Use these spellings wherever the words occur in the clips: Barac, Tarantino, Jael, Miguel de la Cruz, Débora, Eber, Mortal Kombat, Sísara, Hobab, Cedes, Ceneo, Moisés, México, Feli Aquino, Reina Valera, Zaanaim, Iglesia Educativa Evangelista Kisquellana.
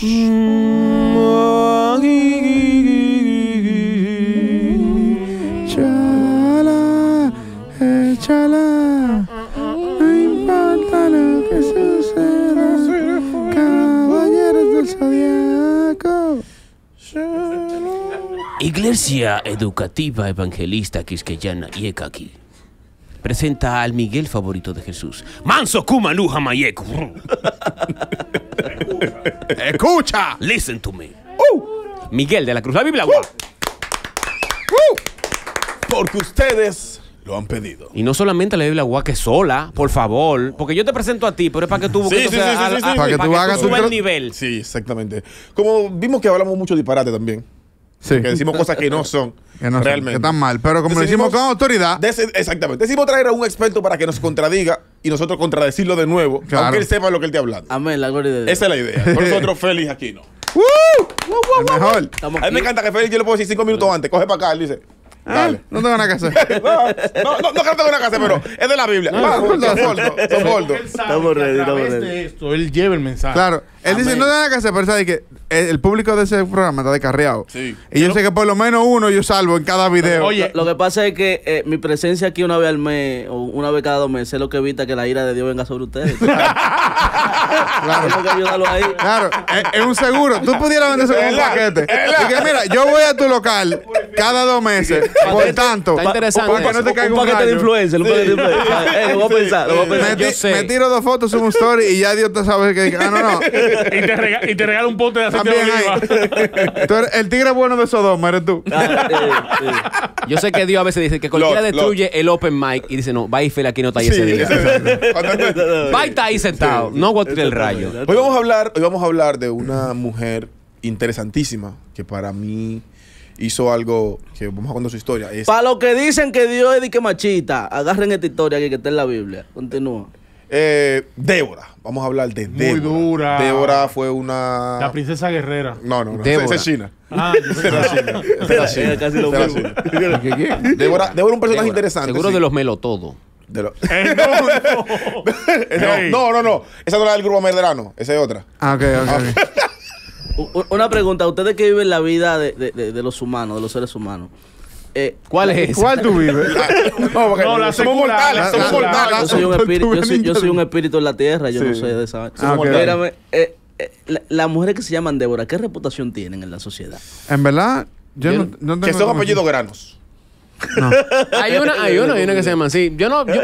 Chala, échala, no importa lo que suceda, caballeros del zodiaco. Iglesia Educativa Evangelista Kisquellana y Ekaki presenta al Miguel favorito de Jesús. Manso Kuma Luja Mayeku. Escucha. Listen to me. Miguel de la Cruz, la Biblia. Porque ustedes lo han pedido. Y no solamente la Biblia Guá, que sola, por favor. Porque yo te presento a ti, pero es para que tú subas el nivel. Sí, exactamente. Como vimos que hablamos mucho disparate también. Sí. Que decimos cosas que no son, que no realmente. Que están mal. Pero como decidimos, lo decimos con autoridad. Exactamente. Decidimos traer a un experto para que nos contradiga y nosotros contradecirlo de nuevo. Claro. Aunque él sepa lo que él te ha hablado. Amén, la gloria de Dios. Esa es la idea. Por nosotros, Feli Aquino. El mejor. A mí me encanta que Feli, yo le puedo decir 5 minutos antes. Coge para acá, él dice. Dale. No tengo nada que hacer. No que no tengo nada que hacer, pero es de la Biblia. Estamos ready, estamos. Él lleva el mensaje. Claro. Él dice, no tengo nada que hacer, pero sabe que el público de ese programa está descarriado. Sí. Y yo sé que por lo menos uno yo salvo en cada video. Oye, lo que pasa es que mi presencia aquí una vez al mes, o una vez cada 2 meses, es lo que evita que la ira de Dios venga sobre ustedes. Claro. Tengo que ayudarlo ahí. Claro. Es un seguro. Tú pudieras vender eso como un paquete. Y que mira, yo voy a tu local cada 2 meses. Por tanto, está interesante. Un paquete de influencer. Lo voy a pensar. Me tiro 2 fotos, subo un story y ya Dios te sabe que. Ah, no. Y te regala un pote de aceite de oliva. El tigre bueno de Sodoma eres tú. Yo sé que Dios a veces dice que cualquiera destruye el open mic y dice, no, va y Feli aquí no está ahí ese día. Va y está ahí sentado. No voy a tirar el rayo. Hoy vamos a hablar de una mujer interesantísima que para mí hizo algo que vamos a contar su historia. Para los que dicen que Dios es de que machita, agarren esta historia que está en la Biblia. Continúa. Débora. Vamos a hablar de Débora. Muy dura. Débora fue una... La princesa guerrera. No. Esa es china. Ah, esa es china. Casi lo mismo. Débora es un personaje interesante. Seguro de los melotodos. No. Esa no era del grupo Merderano. Esa es otra. Ah, ok. Una pregunta, ustedes que viven la vida de los humanos, de los seres humanos, ¿cuál es esa? ¿Cuál tú vives? Somos mortales, somos mortales. Yo soy un espíritu en la tierra, yo no sé de esa. Mírame, las mujeres que se llaman Débora, ¿qué reputación tienen en la sociedad? En verdad, yo no tengo... Que son apellidos granos. No. Hay una que se llama así.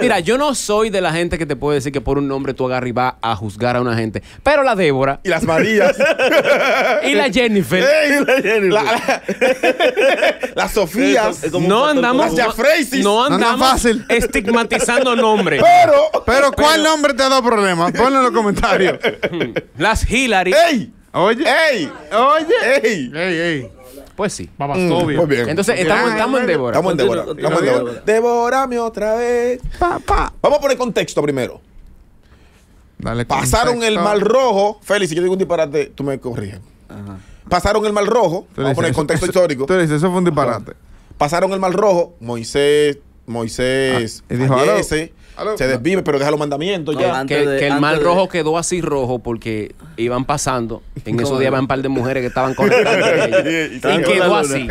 Mira, yo no soy de la gente que te puede decir que por un nombre tú agarras y vas a juzgar a una gente. Pero la Débora. Y las Marías. Y la Jennifer. Las Sofías. No andamos. Las Jafreysis. No andamos fácil estigmatizando nombres. Pero ¿cuál nombre te ha dado problema? Ponlo en los comentarios. Las Hillary. ¡Ey! Oye. ¡Ey! Oye. ¡Ey! ¡Ey! ¡Ey! Pues sí. Muy bien. Entonces, estamos en Débora. Débórame otra vez. Vamos a poner contexto primero. Dale. Pasaron el mal rojo. Félix, si yo digo un disparate, tú me corriges. Pasaron el mal rojo. Vamos a poner contexto histórico. Tú dices, eso fue un disparate. Pasaron el mal rojo. Moisés fallece. Se desvive, pero deja los mandamientos ya. Que el mal rojo quedó así rojo porque iban pasando. En esos días van un par de mujeres que estaban conectadas. Y quedó así.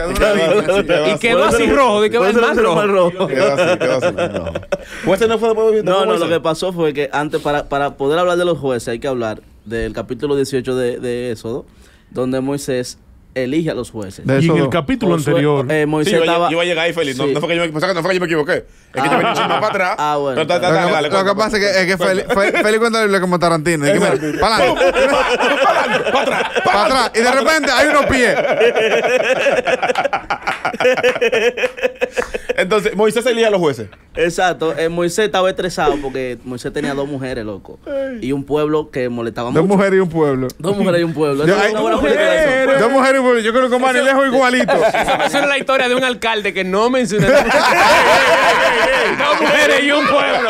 Y quedó así rojo. Y quedó el mal rojo. Quedó así. ¿Jueces no fue después de No, lo que pasó fue que antes, para poder hablar de los jueces, hay que hablar del capítulo 18 de Éxodo, donde Moisés elige a los jueces. Y en el capítulo anterior Moisés estaba... Yo iba a llegar ahí, Félix. No fue que yo me equivoqué. Es que yo venía un chisme para atrás. Ah, bueno. Lo que pasa es que Félix cuenta la Biblia como Tarantino. Para adelante. Para atrás. Y de repente hay unos pies. Entonces, Moisés elige a los jueces. Exacto. Moisés estaba estresado porque Moisés tenía 2 mujeres, loco. Y un pueblo que molestaba mucho. 2 mujeres y un pueblo. Dos mujeres y un pueblo. Yo creo que Manilejo igualito. Esa es la historia de un alcalde que no mencioné. 2 mujeres y un pueblo.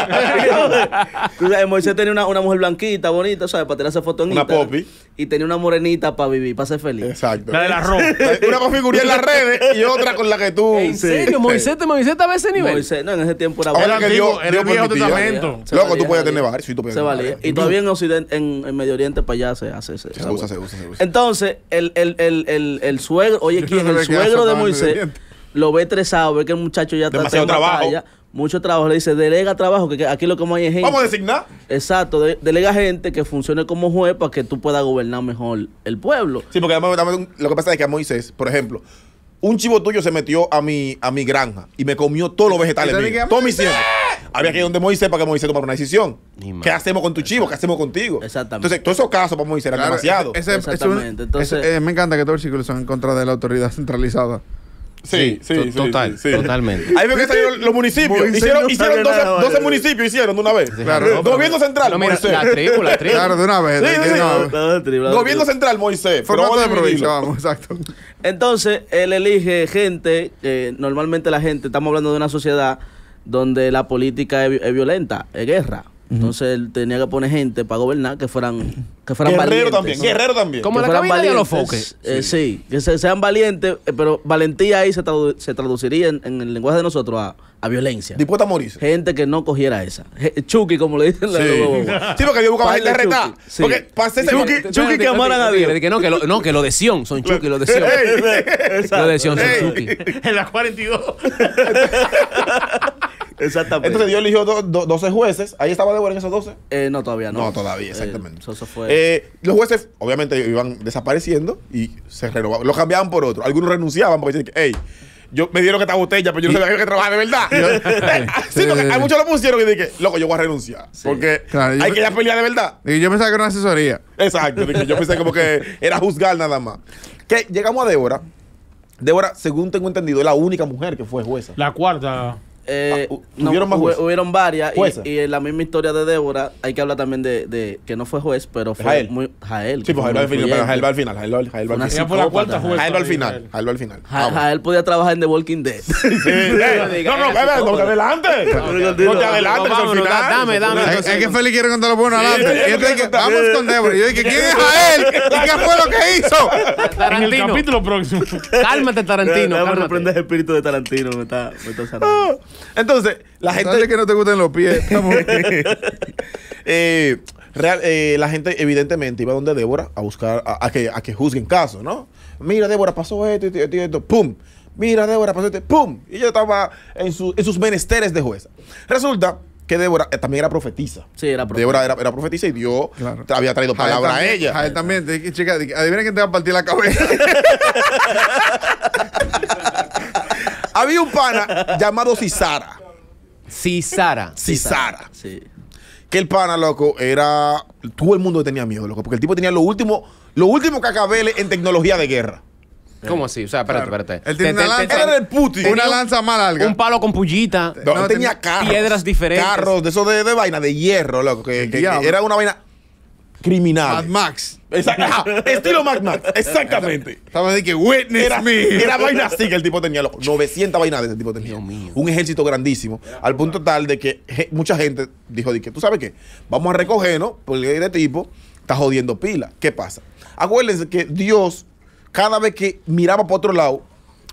Tú sabes, Moisés tenía una mujer blanquita, bonita, ¿sabes? Para tirarse foto en Instagram. Una popi. Y tenía una morenita para vivir, para ser feliz. Exacto. La de la ropa. Una configuría en las redes y otra tierra con la que tú. ¿En serio? Moisés estaba a ese nivel. Moisés, no, en ese tiempo era bueno. Ahora que era el Viejo Testamento. Loco, tú podías tener bar, sí, tú podías tener bar. Y todavía en Occidente, en Medio Oriente, para allá se hace. Se usa. Entonces, el suegro, oye, ¿quién? El suegro de Moisés lo ve estresado, ve que el muchacho ya está. Demasiado trabajo. Mucho trabajo, le dice, delega trabajo, que aquí lo que más hay es gente. Vamos a designar. Exacto, delega gente que funcione como juez para que tú puedas gobernar mejor el pueblo. Sí, porque lo que pasa es que a Moisés, por ejemplo, un chivo tuyo se metió a mi granja y me comió todos los vegetales míos, todos mis siembras. Había que ir donde Moisés para que Moisés tomara una decisión. ¿Qué hacemos con tu chivo? ¿Qué hacemos contigo? Exactamente. Entonces, todos esos casos para Moisés eran demasiado. Exactamente. Entonces, me encanta que todos los círculos son en contra de la autoridad centralizada. Sí, totalmente. Ahí ven que salieron los municipios. Hicieron 12 municipios, hicieron de una vez. Claro, gobierno central, no, Moisés. La tribu. Claro, de una vez. Gobierno central, Moisés. Formato de provincia, vamos, exacto. Entonces, él elige gente, normalmente la gente, estamos hablando de una sociedad donde la política es violenta, es guerra. Entonces él tenía que poner gente para gobernar que fueran guerrero valientes. Guerrero también. Como que la cabina de los foques. Sí, que sean valientes, pero valentía ahí se traduciría en el lenguaje de nosotros a violencia. Dispuesta a morirse. Gente que no cogiera esa. Chucky, como le dicen. Sí, porque yo buscaba gente retada. Porque pasé Chucky que amaran a Dios. Que lo de Sion son Chucky, lo de Sion. Lo de Sion son Chucky. En las 42. Exactamente. Entonces Dios eligió 12 jueces. ¿Ahí estaba Débora en esos 12? No, todavía no. No, todavía, exactamente. Eso fue... los jueces, obviamente, iban desapareciendo y se renovaban. Los cambiaban por otro. Algunos renunciaban porque decían que, hey, yo me dieron esta botella, pero yo no sabía que trabajaba de verdad. Sí, porque a muchos lo pusieron y dije, loco, yo voy a renunciar. Sí. Porque claro, hay que ya pelear de verdad. Y yo pensaba que era una asesoría. Exacto. Yo pensé como que era juzgar nada más. Que llegamos a Débora. Débora, según tengo entendido, es la única mujer que fue jueza. La cuarta... hubieron varias y la misma historia de Débora. Hay que hablar también de que no fue juez, pero fue Jael. Jael. Sí, pues Jael va al final. Jael va al final. Jael podía trabajar en The Walking Dead. No, adelante. Dame. Es que Feli quiere contar lo bueno adelante. Vamos con Débora. Yo dije, ¿quién es Jael? ¿Y qué fue lo que hizo? Tarantino. En el capítulo próximo. Cálmate, Tarantino. Déjame reprender el espíritu de Tarantino. Me está sanando. Entonces, la gente... ¿Sabes que no te gustan los pies? La gente evidentemente iba donde Débora a buscar a que juzguen casos, ¿no? Mira, Débora, pasó esto, ¡pum! Mira, Débora, pasó esto, ¡pum! Y ella estaba en sus menesteres de jueza. Resulta que Débora también era profetisa. Sí, era profetisa. Débora era profetisa y Dios había traído palabra a ella. A él también. Chica, adivina quién te va a partir la cabeza. Había un pana llamado Sísara. Sísara. Sí. Que el pana, loco, era... Todo el mundo tenía miedo, loco. Porque el tipo tenía lo último cacabeles en tecnología de guerra. ¿Cómo así? O sea, espérate. Él tenía una lanza. Era el Putin. Una lanza más larga. Un palo con pullita. No, tenía carros. Piedras diferentes. Carros, de esos de vaina, de hierro, loco. Que era una vaina... criminal. Mad Max. Estilo Mad Max. Exactamente. Estaba de que witness me. Era vaina así que el tipo tenía. 900 vainas de ese tipo tenía. Dios mío. Un ejército grandísimo. Al punto tal de que mucha gente dijo, de que, ¿tú sabes qué? Vamos a recogernos porque este tipo está jodiendo pila. ¿Qué pasa? Acuérdense que Dios, cada vez que miraba para otro lado,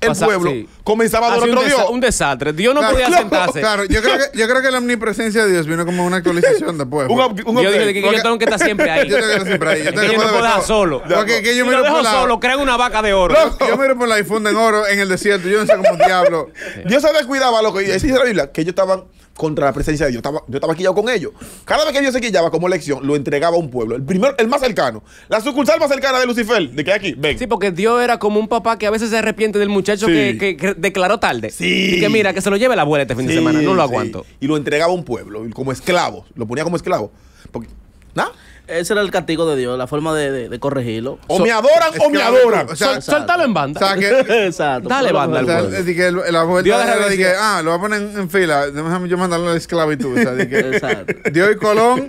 el pueblo comenzaba a adorar otro Dios. Un desastre. Dios no podía sentarse. Claro, yo creo que la omnipresencia de Dios vino como una actualización después. Yo dije que yo tengo que estar siempre ahí. Yo tengo que estar siempre ahí. Yo no puedo dejar solo. Que yo miro por solo, crean una vaca de oro. Loco, yo miro por la difunda en oro en el desierto. Yo no sé cómo diablo. Dios se descuidaba, loco. Y decía la Biblia que ellos estaban contra la presencia de Dios. Yo estaba quillado con ellos. Cada vez que Dios se quillaba como elección, lo entregaba a un pueblo. El más cercano. La sucursal más cercana de Lucifer. De que aquí, ven. Sí, porque Dios era como un papá que a veces se arrepiente del muchacho que declaró tarde. Sí. Y que mira, que se lo lleve la abuela este fin de semana. No lo aguanto. Y lo entregaba a un pueblo como esclavo. Lo ponía como esclavo. Porque, ¿no? Ese era el castigo de Dios, la forma de corregirlo. O me adoran o me adoran. O sea, soltalo en banda. O sea, que, exacto. Dale banda al pueblo. O sea, la vuelta de que, lo voy a poner en fila. Déjame yo mandarlo a la esclavitud. O sea, de que, exacto. Dios y Colón.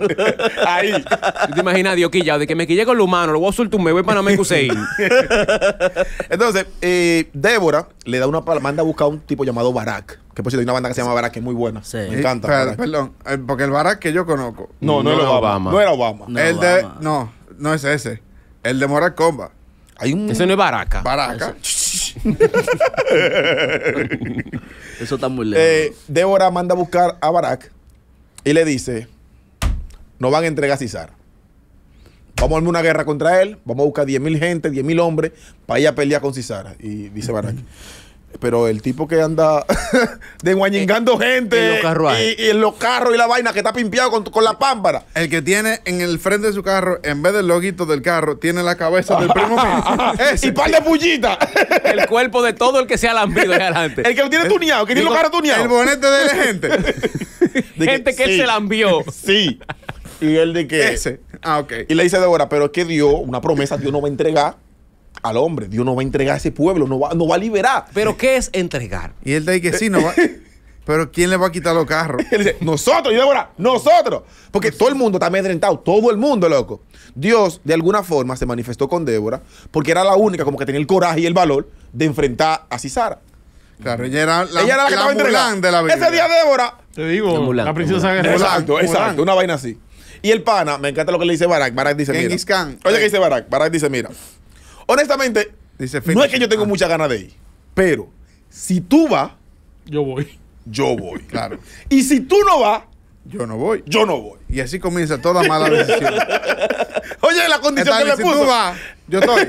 Ahí. ¿Te imaginas Dios quillado? De que me quillé con lo humano, lo voy a soltar, me voy para Namecuseí. Entonces, Débora le da manda a buscar a un tipo llamado Barac. Que por cierto hay una banda que se llama Barac, que es muy buena. Sí. Me encanta. Perdón, porque el Barac que yo conozco. No era Obama. No era Obama. No es ese. El de Mortal Kombat. Ese no es Baraka. Baraka. Eso está muy lejos. Débora manda a buscar a Barac y le dice: nos van a entregar a Sísara. Vamos a armar una guerra contra él. Vamos a buscar 10.000 gente, 10.000 hombres para ir a pelear con Sísara. Y dice Barac: pero el tipo que anda desguañingando gente y en los carros y la vaina, que está pimpeado con la pámpara. El que tiene en el frente de su carro, en vez del loguito del carro, tiene la cabeza del primo mío. Y par de bullitas. El cuerpo de todo el que se ha lambido ahí adelante. El que lo tiene tuneado, que tiene los carros tuneados. El bonete de la gente. Gente que él se lambió. Sí. Y él de que... Ese. Ah, ok. Y le dice a Débora: pero es que Dios, una promesa, Dios no va a entregar al hombre. Dios no va a entregar a ese pueblo, no va a liberar. ¿Pero qué es entregar? Y él dice que sí, no va. Pero ¿quién le va a quitar los carros? Él dice: nosotros. Y Débora: nosotros. Porque todo el mundo está amedrentado, todo el mundo, loco. Dios, de alguna forma, se manifestó con Débora porque era la única como que tenía el coraje y el valor de enfrentar a Sísara. Claro, ella era la que estaba entregando. Ese día Débora... Te digo, Mulán, la princesa guerrera. Exacto, exacto, una vaina así. Y el pana, me encanta lo que le dice Barac. Barac dice: mira. Oye, ¿qué dice Barac? Barac dice: mira, honestamente, dice, no es que yo tengo muchas ganas de ir, pero si tú vas, yo voy. Yo voy, claro. Y si tú no vas, yo no voy. Yo no voy. Y así comienza toda mala decisión. Oye, la condición que le puso. Si tú vas, yo estoy.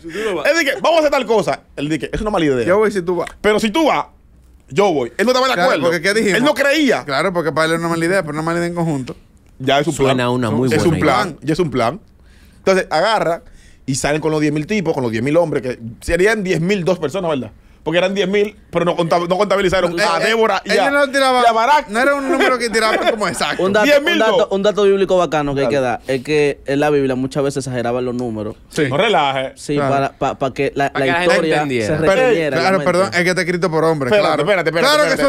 Si tú no vas. Él dice: vamos a hacer tal cosa. Él dice: es una mala idea. Yo voy si tú vas. Pero si tú vas, yo voy. Él no estaba de acuerdo. Porque, ¿qué dijimos? Él no creía. Claro, porque para él era una mala idea, pero una mala idea en conjunto. Ya es un plan. Suena una muy buena. Es un plan. Ya es un plan. Entonces, agarra... Y salen con los 10.000 tipos, con los 10.000 hombres, que serían 10.000 dos personas, ¿verdad? Porque eran 10.000, pero no contabilizaron a Débora y a Barac. No era un número que tiraban como exacto. Un dato bíblico bacano que hay que dar es que en la Biblia muchas veces exageraban los números. Sí. No relajes. Sí, claro. para que la historia se repitiera. Claro, perdón, es que está escrito por hombres. Espérate, claro. Espérate. Claro que sí,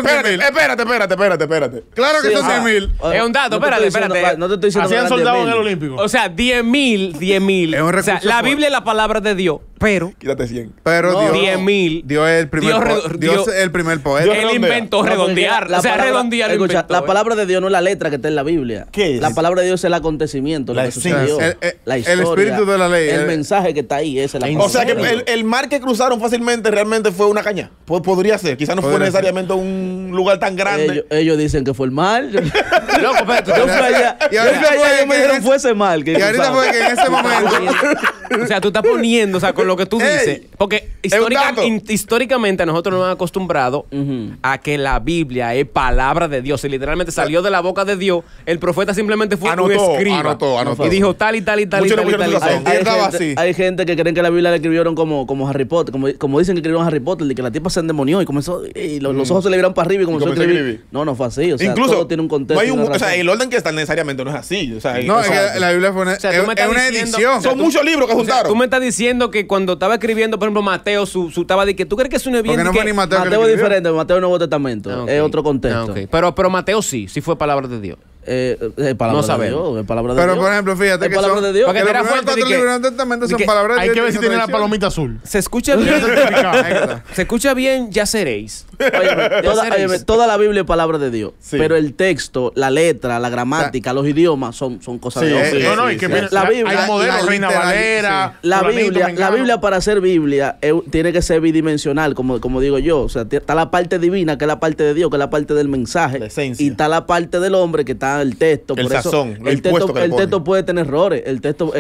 son 10.000. Es un dato, espérate. No te estoy diciendo. Hacían soldados en el Olímpico. O sea, 10.000. O sea, la Biblia es la palabra de Dios. Pero... Quítate 100. Pero no, Dios... 10.000. Dios es el primer poeta. Él inventó redondear. O sea, redondear. Escucha, la palabra de Dios no es la letra que está en la Biblia. ¿Qué es? La palabra de Dios es el acontecimiento, lo que sucedió. La historia. El espíritu de la ley. El mensaje que está ahí. Esa es la... O sea, que el mar que cruzaron fácilmente realmente fue una caña. Podría ser. Quizás no fue necesariamente un lugar tan grande. Ellos dicen que fue el mar. Loco, pero yo fui allá. Y ahorita me dijeron fue ese mar. Y ahorita fue que en ese momento... O sea, tú estás poniendo, o sea, con lo que tú dices. Porque históricamente nosotros nos hemos acostumbrado a que la Biblia es palabra de Dios. Y literalmente salió de la boca de Dios. El profeta simplemente fue un escriba. Anotó. Y dijo tal y tal y tal y tal y tal. Hay gente que creen que la Biblia la escribieron como Harry Potter. Como dicen que escribieron Harry Potter, y que la tipa se endemonió y comenzó, y los ojos se le vieron para arriba y comenzó a escribir. No, no fue así. O sea, incluso todo tiene un contexto. O sea, el orden que está necesariamente no es así. O sea, no, es que la Biblia fue una edición. Son muchos libros que juntaron. Tú me estás diciendo que cuando estaba escribiendo, por ejemplo, Mateo, estaba de que tú crees que es una bien. No, Mateo es diferente. Mateo es Nuevo Testamento. Ah, okay. Es otro contexto. Ah, okay. Pero Mateo sí fue palabra de Dios. No sabemos. Pero Dios, por ejemplo, fíjate que palabra de Dios. Porque los primeros 4 libros del Testamento son palabras de Dios. Hay que ver si tiene la palomita azul. Se escucha bien. Se escucha bien, ya seréis. Toda la Biblia es palabra de Dios. Sí. Pero el texto, la letra, la gramática, los idiomas son cosas de Dios. No, no, y que la Biblia, hay modelos, Reina Valera. La Biblia para ser Biblia tiene que ser bidimensional, como digo yo. O sea, está la parte divina, que es la parte de Dios, que es la parte del mensaje. Y está la parte del hombre, que está el texto. El sazón, el texto puede tener errores. El texto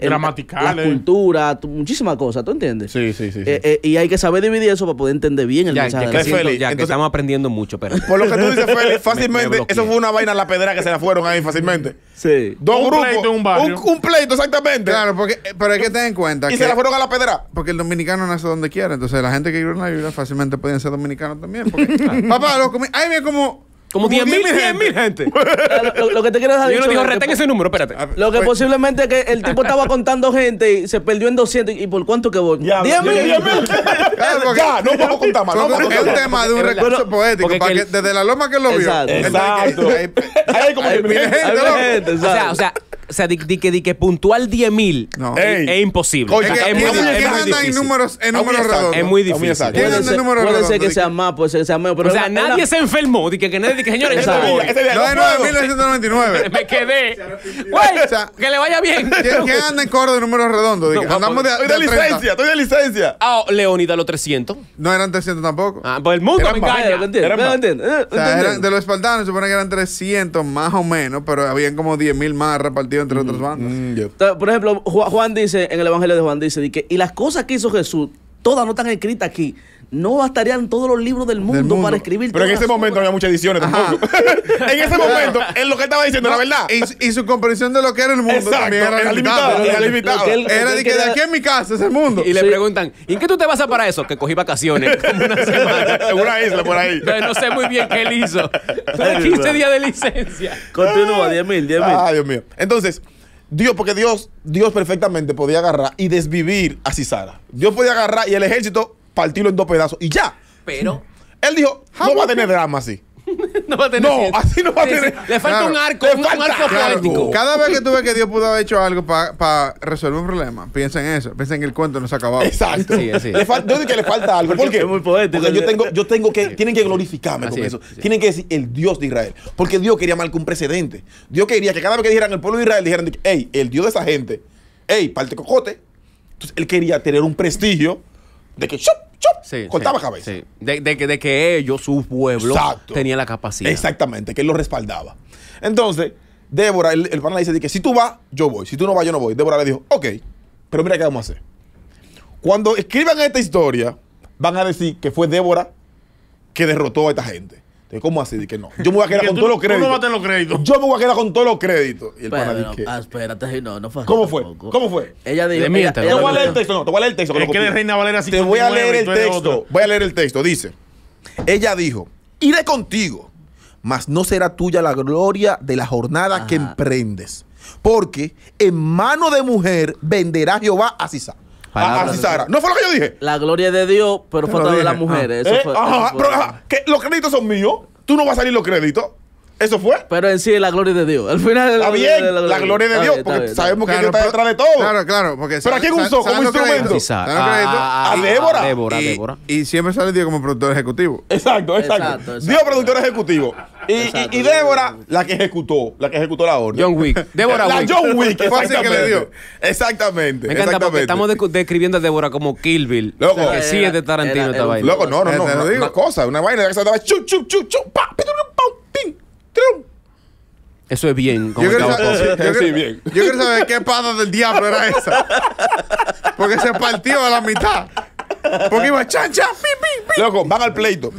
gramatical, la cultura, muchísimas cosas, ¿tú entiendes? Sí. Y hay que saber dividir eso para poder entender bien el mensaje. Entonces, estamos aprendiendo mucho, pero por lo que tú dices, Feli, fácilmente me eso fue una vaina, la pedra que se la fueron ahí fácilmente. Sí. Dos grupos, pleito en un barrio. Un pleito, exactamente. Claro, pero hay que tener en cuenta que se la fueron a la pedra. Porque el dominicano nace donde quiera. Entonces, la gente que vive en la Biblia fácilmente podían ser dominicanos también. Porque, papá, ahí viene como 10.000 gente. Lo que te quiero dejar dicho... Yo no digo, retén ese número, espérate. Lo que posiblemente es que el tipo estaba contando gente y se perdió en 200. ¿Y por cuánto que voy? 10.000. Ya, no puedo contar más. Es un tema de un recurso poético. Desde la loma que lo vio. Exacto. Ahí hay como 10.000 gente. O sea, o sea, di que puntual 10.000 no. Es imposible. Oye, es muy difícil. En números redondos. Es muy difícil. Puede ser que sea más, puede ser que sea menos. O sea, nadie se enfermó. Dice que nadie, señores, yo voy. No, es 9.999. Me quedé. Que le vaya bien. ¿Quién anda en Córdoba de números redondos? Andamos de estoy de licencia. Ah, Leonida, los 300. No eran 300 tampoco. Ah, pues el mundo me engaña. De los espartanos supone que eran 300 más o menos, pero habían como 10.000 más repartidos entre otras bandas. Entonces, por ejemplo, Juan dice, en el Evangelio de Juan dice, y las cosas que hizo Jesús, todas no están escritas aquí. No bastarían todos los libros del mundo para escribir. Pero en ese momento no había muchas ediciones tampoco. En ese momento, es lo que estaba diciendo, no, la verdad. Y su comprensión de lo que era el mundo también era limitada. Era de que de aquí en mi casa es el mundo. Y le preguntan, ¿y en qué tú te vas a para eso? Que cogí vacaciones como una semana. En una isla por ahí. No sé muy bien qué él hizo. 15 días de licencia. Continúa, 10.000. Ah, Dios mío. Entonces, Dios perfectamente podía agarrar y desvivir a Sísara. Dios podía agarrar y el ejército partirlo en dos pedazos y ya. Pero él dijo, no va a tener drama así. No va a tener. Le falta un arco, un arco poético. Cada vez que tú ves que Dios pudo haber hecho algo para resolver un problema, piensa en eso. Piensa en que el cuento no se ha acabado. Exacto. Sí. Yo digo que le falta algo. Porque es muy poético. Porque tienen que glorificarme así con eso. Sí. Tienen que decir el Dios de Israel. Porque Dios quería marcar un precedente. Dios quería que cada vez que dijeran el pueblo de Israel, dijeran, hey, el Dios de esa gente, hey, parte cocote. Entonces él quería tener un prestigio de que cortaba cabeza. Sí. De que ellos, su pueblo, tenía la capacidad. Exactamente, que él lo respaldaba. Entonces, Débora, el pana le dice que si tú vas, yo voy. Si tú no vas, yo no voy. Débora le dijo, ok, pero mira qué vamos a hacer. Cuando escriban esta historia, van a decir que fue Débora que derrotó a esta gente. Entonces, ¿cómo así? De que no. Yo me voy a quedar con todos los créditos. No los créditos. Yo me voy a quedar con todos los créditos. Y el pana dice que... espérate, no fue. ¿Cómo fue? ¿Cómo fue? Ella dijo... te voy a leer el texto, te voy a leer el texto. Es que de Reina Valera 59, te voy a leer el texto. Voy a leer el texto. Dice, ella dijo, iré contigo, mas no será tuya la gloria de la jornada que emprendes, porque en mano de mujer venderá Jehová a Sísara. A Sísara. No fue lo que yo dije. La gloria de Dios, pero fue toda de las mujeres. Que los créditos son míos. Tú no vas a salir los créditos. Eso fue. Pero en sí es la gloria de Dios. Al final es la gloria de Dios. Porque bien, sabemos que Dios está detrás de todo. Claro. Porque pero aquí usó como instrumento. A Débora. Y siempre sale Dios como productor ejecutivo. Exacto. Dios productor ejecutivo. Y Débora, la que ejecutó la orden. John Wick. Débora Wick. La John Wick. Fue así que le dio. Exactamente. Me encanta porque estamos describiendo a Débora como Kill Bill. Loco. Que sí es de Tarantino esta vaina. Loco, no. No digo cosa. Una vaina que se daba chup, pa, ping. Eso es bien. Yo quiero saber qué espada del diablo era esa. Porque se partió a la mitad. Porque iba chancha. Loco, van al pleito.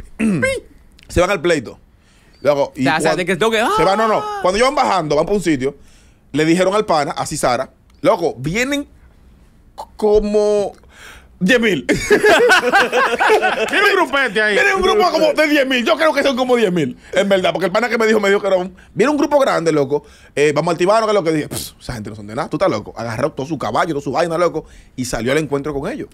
Se van al pleito. Loco, y cuando ellos van bajando, van para un sitio, le dijeron al pana, a Sísara, loco, vienen como 10.000. Tiene un grupete ahí. Tiene un grupo como de 10.000. Yo creo que son como 10.000. En verdad, porque el pana que me dijo que era un... Viene un grupo grande, loco. Vamos a activarnos, que es lo que dije. Esa gente no son de nada. Tú estás loco. Agarró todo su caballo, toda su vaina, loco. Y salió al encuentro con ellos.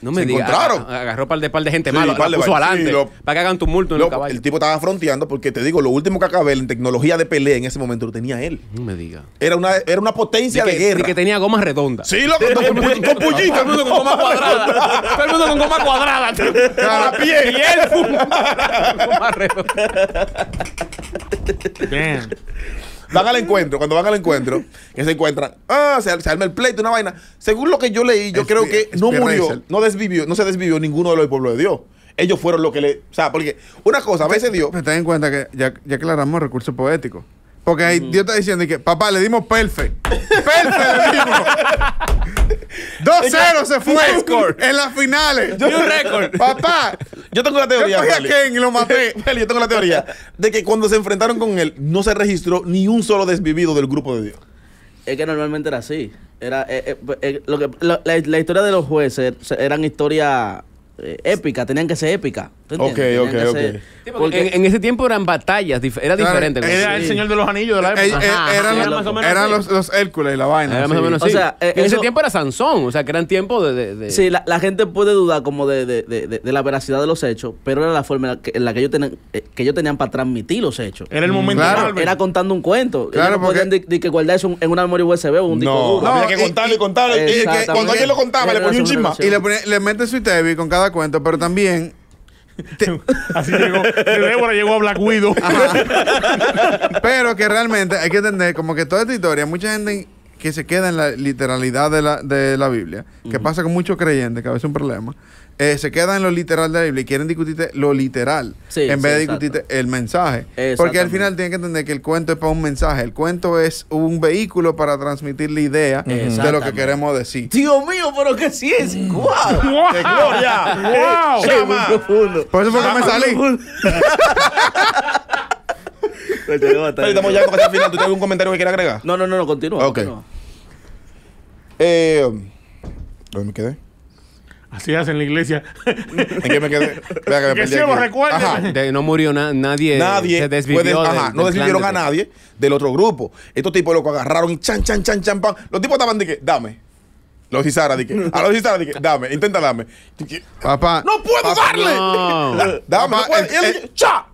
No me digas. Agarró par de gente mala. Puso adelante. Para que hagan tumulto en el caballo. El tipo estaba fronteando porque, te digo, lo último que acabé en tecnología de pelea en ese momento lo tenía él. No me digas. Era una potencia de guerra. Y que tenía gomas redondas. Sí, loco. Con pullitas. Todo el mundo con gomas cuadradas. Todo el mundo con gomas cuadradas. Cada pie. Y él con gomas redondas. Van al encuentro, cuando van al encuentro, que se encuentran, se arma el pleito, una vaina. Según lo que yo leí, yo creo que no murió, no se desvivió ninguno de los del pueblo de Dios. Ellos fueron los que le... O sea, porque una cosa, a veces Dios... Pero ten en cuenta que ya aclaramos recursos poéticos. Porque ahí Dios está diciendo que, papá, le dimos perfect. Perfect le dimos. 2-0 se fue score en las finales. Yo un récord. Papá, yo tengo la teoría. Yo cogí a Ken y lo maté. Yo tengo la teoría de que cuando se enfrentaron con él, no se registró ni un solo desvivido del grupo de Dios. Es que normalmente era así. Era, la historia de los jueces eran historias épica, tenían que ser épica. Okay. Porque en ese tiempo eran batallas, era diferente. Era el Señor de los Anillos de la época. Eran los Hércules y la vaina. Era más o menos así. O sea, en ese tiempo era Sansón, o sea que eran tiempos de... Sí, la gente puede dudar como de la veracidad de los hechos, pero era la forma en la que ellos tenían para transmitir los hechos. Era el momento. Claro. Era contando un cuento. Claro, porque no podían que guardar eso en una memoria USB o un disco duro. No, había que contarlo y contarlo. Y cuando alguien lo contaba, le ponía un chisma. Y le mete su TV con cada cuento, pero también así llegó Débora, llegó a Black Widow. Pero que realmente hay que entender como que toda esta historia, mucha gente que se queda en la literalidad de la Biblia, que pasa con muchos creyentes, que a veces es un problema, se quedan en lo literal de la Biblia y quieren discutirte lo literal en vez de discutirte el mensaje, porque al final tienen que entender que el cuento es para un mensaje, el cuento es un vehículo para transmitir la idea de lo que queremos decir. Dios mío, pero que sí es ¡Wow! ¡Qué gloria! ¡Wow! Muy por eso fue que me salí. Estamos ya con el final. ¿Tú tienes algún comentario que quieras agregar? No, continúa. Ok. ¿Dónde me quedé? Así hacen en la iglesia. ¿En qué me quedé? Vea, que me perdí. Recuerden. No murió nadie. Nadie. Se desvivió. No desvivieron a nadie del otro grupo. Estos tipos lo agarraron y chan, pan. Los tipos estaban de que, dame. Los Sísara dije, dame, intenta darme. Papá. ¡No puedo darle! No. Dame. Y él dice, ¡cha!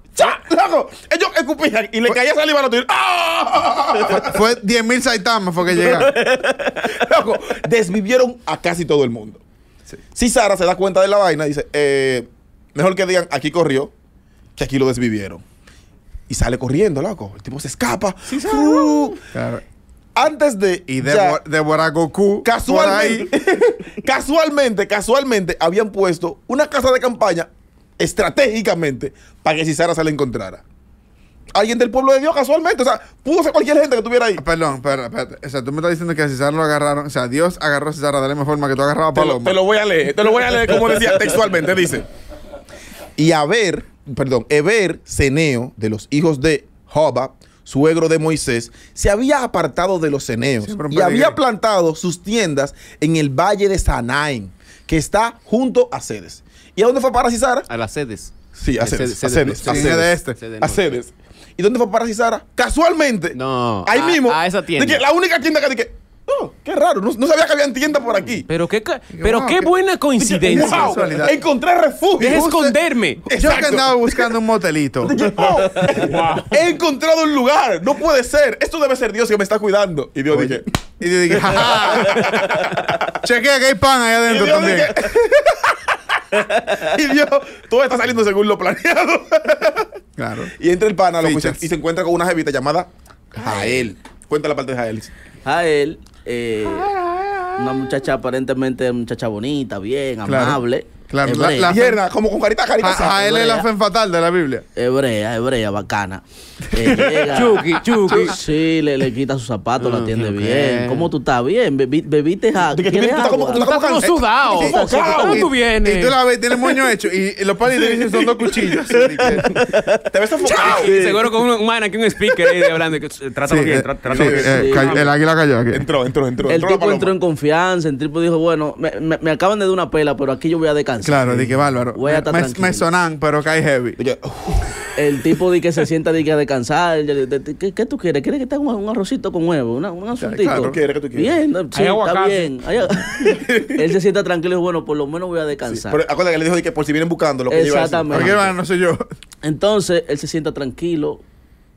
Loco, ellos escupían y le caía saliva a los tuyos. ¡Ah! Fue 10.000 Saitama fue que llegaron. Loco, desvivieron a casi todo el mundo. Sísara se da cuenta de la vaina y dice, mejor que digan, aquí corrió, que aquí lo desvivieron. Y sale corriendo, loco. El tipo se escapa. Claro. Antes de... Y Débora Goku. Casualmente, habían puesto una casa de campaña estratégicamente para que Sísara se la encontrara. Alguien del pueblo de Dios casualmente, o sea, pudo ser cualquier gente que estuviera ahí. Perdón, espérate. O sea, tú me estás diciendo que a Sísara lo agarraron, o sea, Dios agarró a Sísara de la misma forma que tú agarrabas a Paloma. Te lo voy a leer como decía textualmente, dice. Y Eber, Ceneo, de los hijos de Hobab, suegro de Moisés, se había apartado de los ceneos y había plantado sus tiendas en el valle de Zaanaim, que está junto a Cedes. ¿Y a dónde fue para Sísara? A las Cedes. Sí, a Cedes. A Cedes. ¿Y dónde fue para Sísara? Casualmente. No. Ahí mismo. A esa tienda. De que la única tienda que dije, oh, qué raro. No sabía que había tiendas por aquí. Pero qué buena coincidencia. Wow, encontré refugio. Deja esconderme. Yo que andaba buscando un motelito. Dije, oh, wow. He encontrado un lugar. No puede ser. Esto debe ser Dios que me está cuidando. Y Dios dije. Y yo dije, jaja. Chequea que hay pan allá adentro también. Y Dios, todo está saliendo según lo planeado. Claro. Y entra el pana y se encuentra con una jevita llamada Jael. Cuenta la parte de Jael. Jael, una muchacha aparentemente, bonita, bien, amable. Claro, la tierna, como con carita. Jael es la fe fatal de la Biblia. Hebrea, bacana. Chucky. Sí, le quita sus zapatos, la atiende bien. ¿Cómo tú estás? Bien, bebiste a... ¿Qué le agua? Tú estás como sudado. ¿Cómo tú vienes? Y tú la ves, tiene el moño hecho. Y los padres te dicen, son dos cuchillos. Te ves enfocado. Seguro con un man aquí, un speaker ahí hablando. Trátalo bien, El águila cayó. Entró. El tipo entró en confianza. El tipo dijo, bueno, me acaban de dar una pela, pero aquí yo voy a descansar. Claro, di que bárbaro. Me sonan, pero cae heavy. El tipo di que se sienta di que a descansar. ¿Qué tú quieres? ¿Quieres que te haga un arrocito con huevo? ¿Un asuntito? Claro, ¿qué tú quieres? Bien, sí, está bien. Él se sienta tranquilo y dijo, bueno, por lo menos voy a descansar. Sí, pero acuérdate que él dijo di que por si vienen buscando lo que lleva. Exactamente. ¿Por qué van? No sé yo. Entonces, él se sienta tranquilo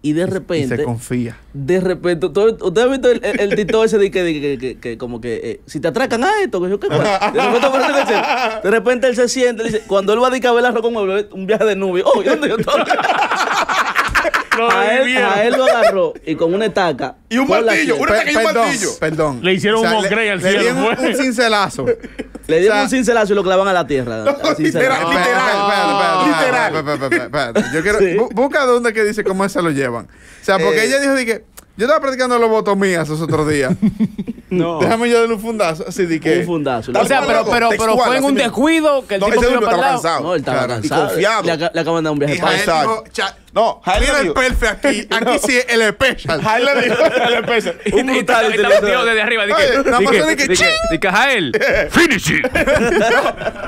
y de repente... Y se confía. De repente... ¿Ustedes han visto el tito ese de que como que... si te atracan a esto, que yo qué pasa. De repente él se siente, dice... Cuando él va a decabelarlo con un viaje de nubes. ¡Oh, yo toco! A él lo agarró y con una estaca... Y un martillo, una estaca y un martillo. Perdón. Le hicieron un mongre al cielo. Le dieron un cincelazo. Le dieron un cincelazo y lo clavan a la tierra. Literal. Yo quiero... Busca dónde que dice cómo se lo llevan. O sea, porque ella dijo de que... Yo estaba practicando lobotomías los otros días. No. Déjame yo darle un fundazo. Así de que... Un fundazo. O sea, pero fue en un descuido que el tipo tiró para el lado. Cansado. No, él estaba cansado. Confiado. Le acaban de dar un viaje para allá. No, Jael era el perfil aquí. Aquí sí es el especial. Jael le dijo el especial. Un brutal. Y estaba metido desde arriba. Dice que Jael, finish it.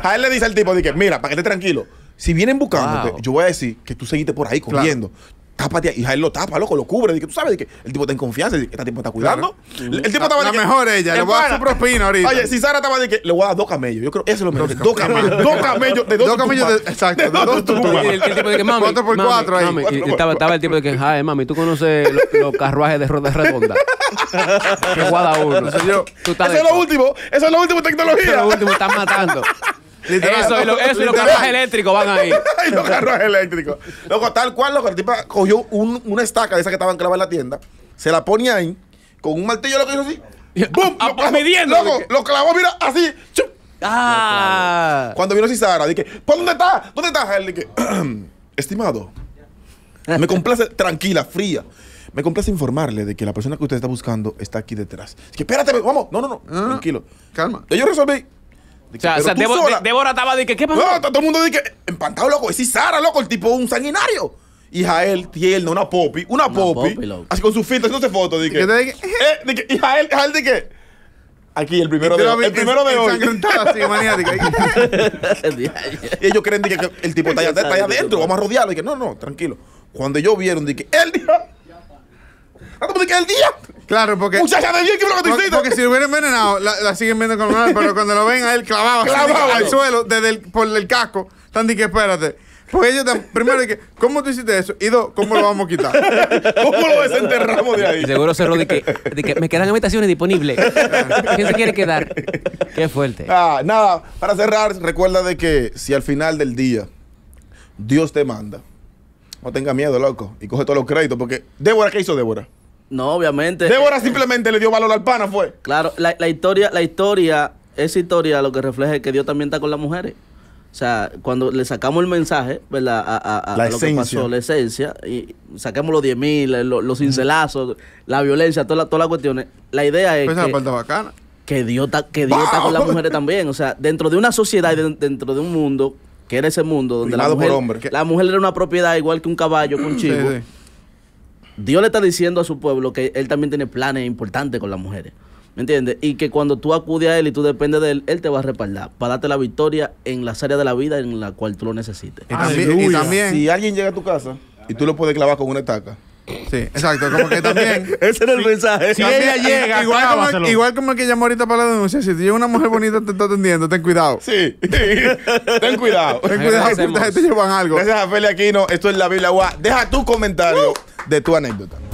Jael le dice al tipo, dice, mira, para que estés tranquilo, si vienen buscándote, yo voy a decir que tú seguiste por ahí corriendo. Tápate, y Jael lo tapa, loco, lo cubre. Dice, tú sabes que el tipo está en confianza, este tipo está cuidando. Claro. El tipo estaba la mejor ella, le voy a dar su propina ahorita. Oye, Sísara estaba de que le voy a dar 2 camellos. Yo creo eso es lo mejor. 2 camellos. 2 camellos de 2 camellos. Exacto. De 2 tumbas. El tipo de que mami. 4x4 ahí. Mami, estaba el tipo de que, Jael, mami, tú conoces los carruajes de ruedas redondas. Que guada uno. Eso es lo último. Eso es lo último en tecnología. Eso es lo último, están matando. Literal, eso y los carros eléctricos van ahí. Y los carros eléctricos. Loco, tal cual, loco, el tipo cogió una estaca de esas que estaban clavadas en la tienda, se la ponía ahí, con un martillo, lo que hizo así. ¡Bum! Midiendo. Loco, lo clavó, mira, así. ¡Chup! ¡Ah! Cuando vino Sísara, dije, ¿por dónde está? ¿Dónde está? Él dije, estimado, me complace, tranquila, fría. Me complace informarle de que la persona que usted está buscando está aquí detrás. Es que espérate, vamos. No, tranquilo. Calma. Yo resolví. Que, o sea, Débora estaba de que, ¿qué pasó? No, todo el mundo dice que, empantado, loco, es Sísara, loco, el tipo un sanguinario. Y Jael, tierno, una popi, loco. Así con su filtro, haciéndose fotos, de que. Y Jael de que. Aquí, el primero de hoy. Así, y ellos creen que el tipo está allá adentro, vamos a rodearlo. Y que, no, tranquilo. Cuando ellos vieron, de que, el día. Claro, porque. Muchacha de bien, ¿qué es lo que tú hiciste? Porque si lo hubieran envenenado, la siguen viendo con normal, pero cuando lo ven a él clavado al suelo, desde por el casco, están de que espérate. Porque ellos están, primero, de que, ¿cómo tú hiciste eso? Y dos, ¿cómo lo vamos a quitar? ¿Cómo lo desenterramos de ahí? Y seguro cerró de que me quedan habitaciones disponibles. ¿Quién se quiere quedar? Qué fuerte. Nada, para cerrar, recuerda de que si al final del día Dios te manda, no tenga miedo, loco, y coge todos los créditos, porque Débora, ¿qué hizo Débora? No, obviamente. Débora simplemente le dio valor al pana, fue. Claro, esa historia lo que refleja es que Dios también está con las mujeres. O sea, cuando le sacamos el mensaje, ¿verdad? A lo que pasó, la esencia, y sacamos los 10.000, los cincelazos, la violencia, todas las cuestiones. La idea es. Pues esa parte bacana. Que Dios está con las mujeres también. O sea, dentro de una sociedad y dentro de un mundo, que era ese mundo, donde la mujer era una propiedad igual que un caballo, que un chivo. Sí. Dios le está diciendo a su pueblo que él también tiene planes importantes con las mujeres, ¿me entiendes? Y que cuando tú acudes a él y tú dependes de él, él te va a respaldar para darte la victoria en las áreas de la vida en la cual tú lo necesites. Y también si alguien llega a tu casa y tú lo puedes clavar con una estaca. Sí, exacto, como que también. Ese era el mensaje. Si ella llega, igual como el que llamó ahorita para la denuncia, si te llega una mujer bonita te está atendiendo, ten cuidado. Sí. Ten cuidado. Ten cuidado, te llevan algo. Gracias a Feli Aquino, esto es La Biblia UA. Deja tu comentario de tu anécdota.